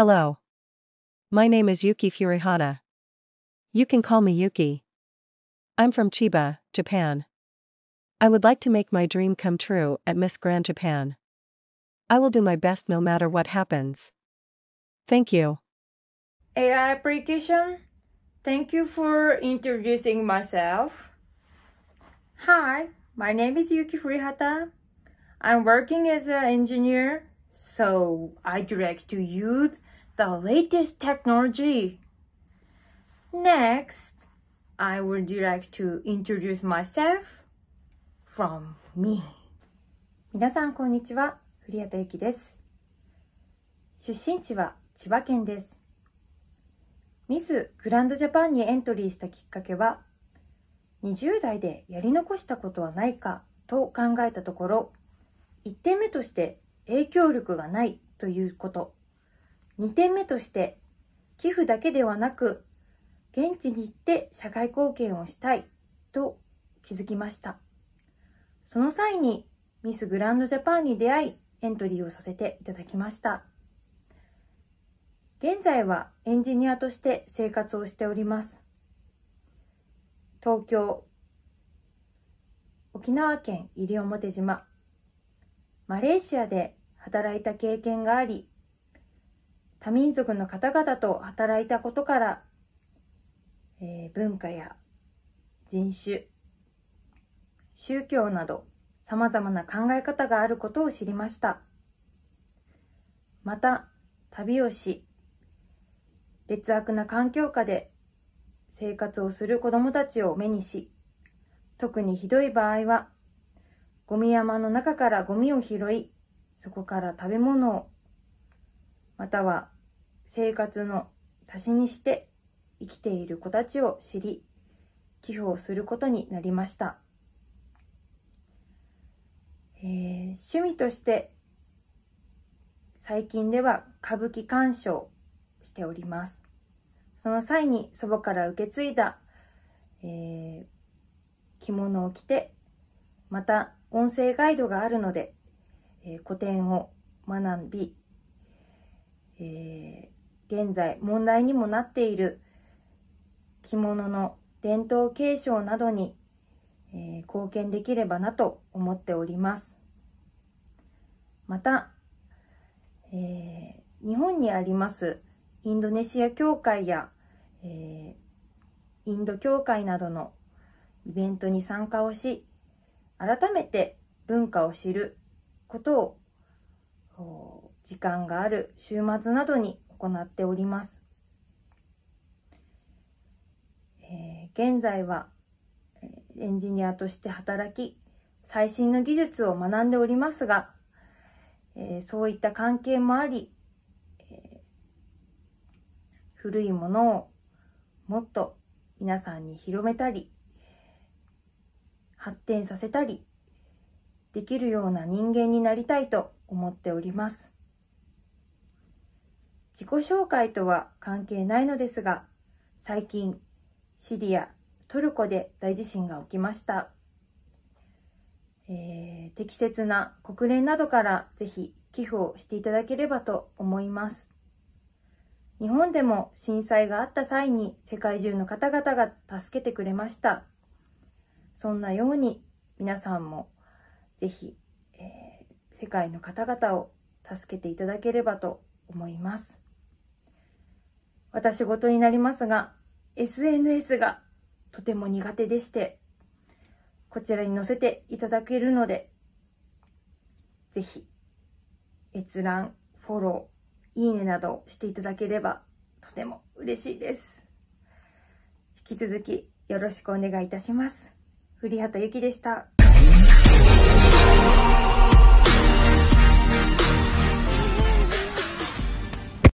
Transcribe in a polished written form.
Hello. My name is Yuki Furihata. You can call me Yuki. I'm from Chiba, Japan. I would like to make my dream come true at Miss Grand Japan. I will do my best no matter what happens. Thank you. AI application, thank you for introducing myself. Hi, my name is Yuki Furihata. I'm working as an engineer, so I'd like to use the latest technology. Next, I would like to introduce myself from me. 皆さんこんにちは、フリハタユキです。出身地は千葉県です。ミスグランドジャパンにエントリーしたきっかけは、20代でやり残したことはないかと考えたところ、1点目として影響力がないということ、2点目として寄付だけではなく、現地に行って社会貢献をしたいと気づきました。その際にミスグランドジャパンに出会い、エントリーをさせていただきました。現在はエンジニアとして生活をしております。東京、沖縄県西表島、マレーシアで働いた経験があり、多民族の方々と働いたことから、文化や人種、宗教など様々な考え方があることを知りました。また、旅をし、劣悪な環境下で生活をする子どもたちを目にし、特にひどい場合は、ゴミ山の中からゴミを拾い、そこから食べ物を、または生活の足しにして、生きている子たちを知り、寄付をすることになりました。趣味として、最近では歌舞伎鑑賞しております。その際に祖母から受け継いだ、着物を着て、また音声ガイドがあるので、古典を学び、現在問題にもなっている着物の伝統継承などに、貢献できればなと思っております。また、日本にありますインドネシア協会や、インド協会などのイベントに参加をし、改めて文化を知ることを時間がある週末などに行っております。現在はエンジニアとして働き、最新の技術を学んでおりますが、そういった関係もあり、古いものをもっと皆さんに広めたり、発展させたり、できるような人間になりたいと思っております。自己紹介とは関係ないのですが、最近、シリア、トルコで大地震が起きました。適切な国連などからぜひ寄付をしていただければと思います。日本でも震災があった際に世界中の方々が助けてくれました。そんなように皆さんもぜひ、世界の方々を助けていただければと思います。私事になりますが、SNS がとても苦手でして、こちらに載せていただけるので、ぜひ、閲覧、フォロー、いいねなどをしていただければとても嬉しいです。引き続きよろしくお願いいたします。フリハタユキでした。